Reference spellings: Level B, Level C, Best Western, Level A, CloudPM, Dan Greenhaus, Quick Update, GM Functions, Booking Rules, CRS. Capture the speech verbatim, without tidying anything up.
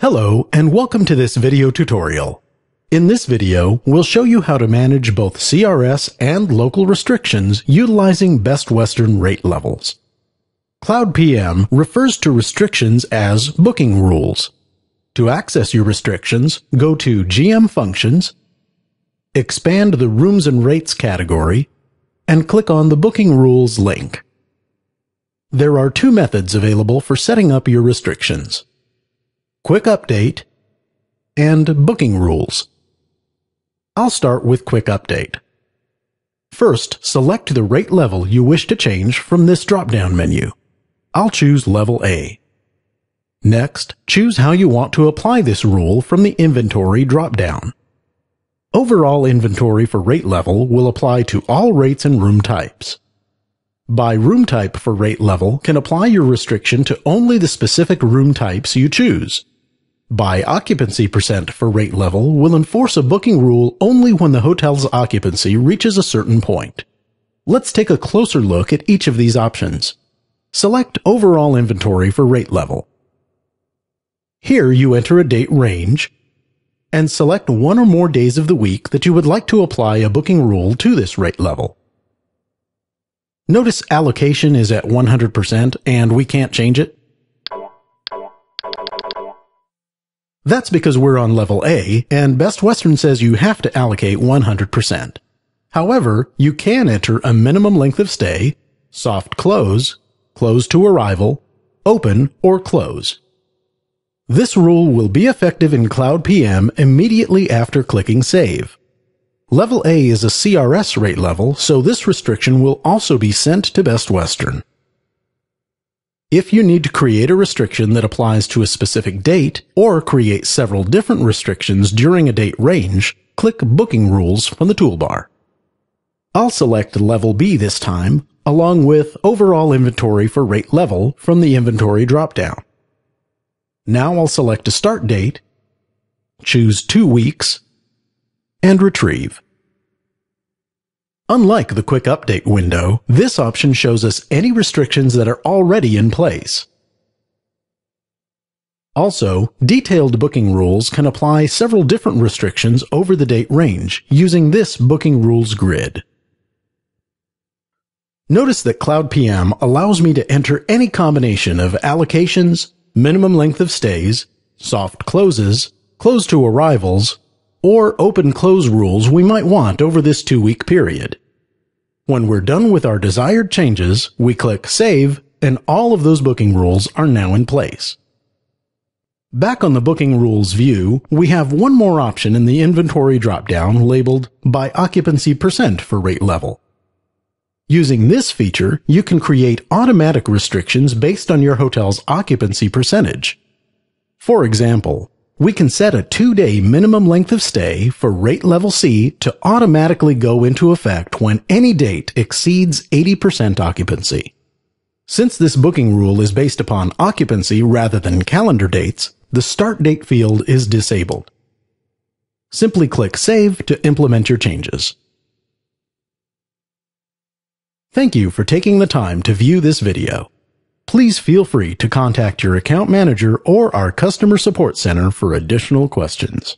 Hello and welcome to this video tutorial. In this video, we'll show you how to manage both C R S and local restrictions utilizing Best Western rate levels. CloudPM refers to restrictions as Booking Rules. To access your restrictions, go to G M Functions, expand the Rooms and Rates category, and click on the Booking Rules link. There are two methods available for setting up your restrictions: Quick Update and Booking Rules. I'll start with Quick Update. First, select the rate level you wish to change from this drop-down menu. I'll choose Level A. Next, choose how you want to apply this rule from the Inventory drop-down. Overall inventory for rate level will apply to all rates and room types. By room type for rate level can apply your restriction to only the specific room types you choose. By occupancy percent for rate level will enforce a booking rule only when the hotel's occupancy reaches a certain point. Let's take a closer look at each of these options. Select overall inventory for rate level. Here you enter a date range and select one or more days of the week that you would like to apply a booking rule to this rate level. Notice allocation is at one hundred percent and we can't change it. That's because we're on Level A, and Best Western says you have to allocate one hundred percent. However, you can enter a minimum length of stay, soft close, close to arrival, open, or close. This rule will be effective in CloudPM immediately after clicking Save. Level A is a C R S rate level, so this restriction will also be sent to Best Western. If you need to create a restriction that applies to a specific date, or create several different restrictions during a date range, click Booking Rules from the toolbar. I'll select Level B this time, along with Overall Inventory for Rate Level from the Inventory dropdown. Now I'll select a start date, choose two weeks, and Retrieve. Unlike the Quick Update window, this option shows us any restrictions that are already in place. Also, detailed booking rules can apply several different restrictions over the date range using this Booking Rules grid. Notice that CloudPM allows me to enter any combination of allocations, minimum length of stays, soft closes, close to arrivals, or open-close rules we might want over this two-week period. When we're done with our desired changes, we click Save, and all of those booking rules are now in place. Back on the Booking Rules view, we have one more option in the Inventory drop-down labeled By Occupancy Percent for Rate Level. Using this feature, you can create automatic restrictions based on your hotel's occupancy percentage. For example, we can set a two-day minimum length of stay for rate level C to automatically go into effect when any date exceeds eighty percent occupancy. Since this booking rule is based upon occupancy rather than calendar dates, the start date field is disabled. Simply click Save to implement your changes. Thank you for taking the time to view this video. Please feel free to contact your account manager or our customer support center for additional questions.